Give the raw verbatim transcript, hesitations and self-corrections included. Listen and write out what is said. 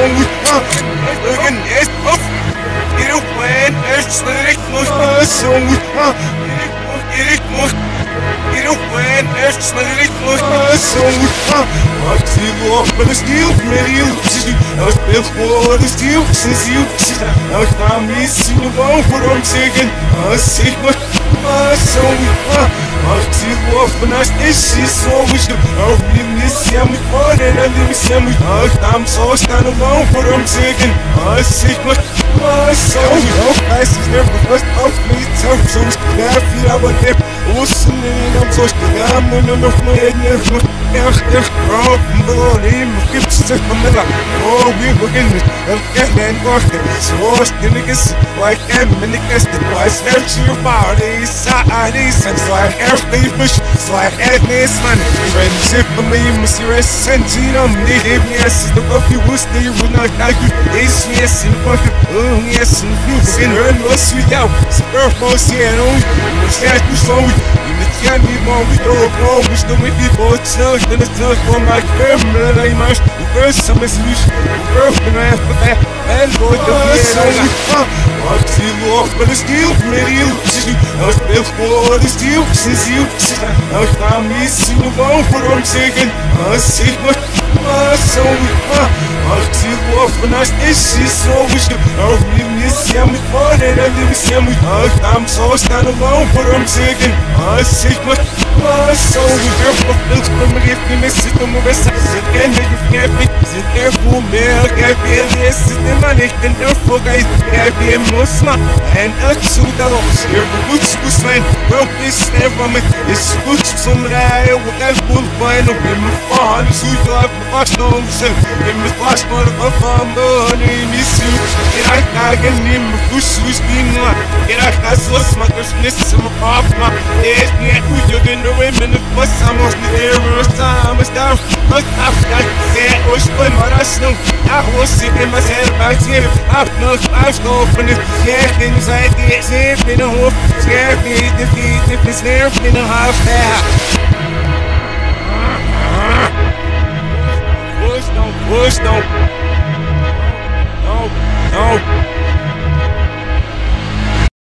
I'm so stand alone for them taking a secret. My soul, no crisis never was off me. Tough, so I feel I would never listen. I'm so scared. I'm in the middle of my head. I'm oh, we were in it. I'm getting lost. Niggas like them and the guest. I snatch your bodies. I need some like everything. Like Agnes, man. Friendship for me, Monsieur S. And Gino, me, yes, the coffee was there. You will not like you. Yes, yes, in the coffee. Oh, yes, in the fuse. And her loss without. Spur most here. Oh, yes, you saw it. Can be more with all wrong, which don't make people tell them it's not for my camera. I must reverse some solution. Reverse the man for that. And boy, the I'm still off, but it's still pretty. I'm still for the steel since you. I'm found me soon alone for what I'm taking. I see what my soul. I'm still off, but I stay. She's so wish. I'm living this sandwich for that. I'm living sandwich. I'm so stand alone for what I'm taking. I see. Take my soul, you girl, for things from me. If you miss it, don't move it. Sit there, you can't be. Sit there, fool me. I can't be a list. Sit there, man. I can't be a fool, guys. I can't be a Muslim. And I shoot the loss. You're the boots, who's mine. Well, this never meant. It's good to somebody. I will have one final. I'm a father, so you have to watch no sin. I'm a flash, but I'm a father. I miss you. Get out, I can name a push, who's being mine. Get out, I saw my business. I'm a papa. Yeah, we took in the women of us. I must be there on time. I stopped. I said, I was playing my snow. I was sitting myself out here. I've not, I've gone from the things I did. Safe in a hope. Scared me, defeat, if it's there, in a half hour. Push, no, push, no. No, no.